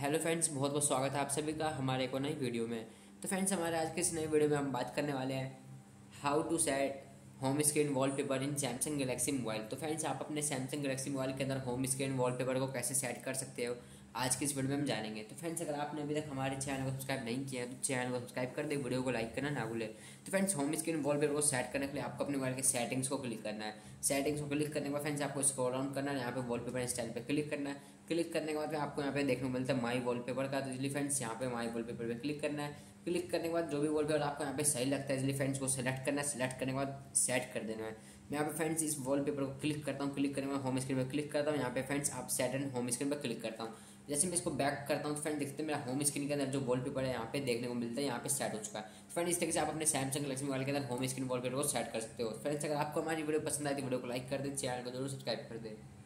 Hello friends, बहुत बहुत स्वागत है आप सभी का हमारे एक नई वीडियो में। तो फ्रेंड्स, हमारे आज के इस नई वीडियो में हम बात करने वाले हैं how to set home screen wallpaper in Samsung Galaxy mobile. तो फ्रेंड्स, आप अपने सैमसंग गैलेक्सी मोबाइल के अंदर होम स्क्रीन वॉलपेपर को कैसे सेट कर सकते हो, आज की इस वीडियो में हम जानेंगे। तो फ्रेंड्स, अगर आपने अभी तक हमारे चैनल को सब्सक्राइब नहीं किया है तो चैनल को सब्सक्राइब कर दे, वीडियो को लाइक करना ना भूले। तो फ्रेंड्स, होम स्क्रीन वॉलपेपर को सेट करने के लिए आपको अपने मोबाइल के सेटिंग्स को क्लिक करना है। सेटिंग्स को क्लिक करने के बाद फ्रेंड्स आपको स्क्रॉल डाउन करना है, यहाँ पे वॉलपेपर स्टाइल पे क्लिक करना है। क्लिक करने के बाद आपको यहाँ पे देखने को मिलता है माई वॉलपेपर का। तो इसलिए फ्रेंड्स यहाँ पे माई वॉलपेपर पे क्लिक करना है। क्लिक करने के बाद जो भी वॉलपेपर आपको यहाँ पे सही लगता है इसलिए फ्रेंड्स को सेलेक्ट करना है। सेलेक्ट करने के बाद सेट कर देना है। मैं यहाँ पे फ्रेंड्स इस वॉलपेपर को क्लिक करता हूँ। क्लिक करने के बाद होम स्क्रीन पर क्लिक करता हूँ। यहाँ पे फ्रेंड्स आप सेट एंड होम स्क्रीन पर क्लिक करता हूँ। जैसे मैं इसको बैक करता हूँ तो फ्रेंड देखते हैं मेरा होम स्क्रीन के अंदर जो वॉलपेपर है यहाँ पे देखने को मिलता है, यहाँ पे सेट हो चुका है। तो फ्रेंड इस तरीके से आप अपने सैमसंग गैलेक्सी मोबाइल के अंदर होम स्क्रीन वॉलपेपर को सेट कर सकते हो। फ्रेंड्स, अगर आपको हमारी वीडियो पसंद आई तो वीडियो को लाइक कर दें, चैनल को जरूर सब्सक्राइब कर दें।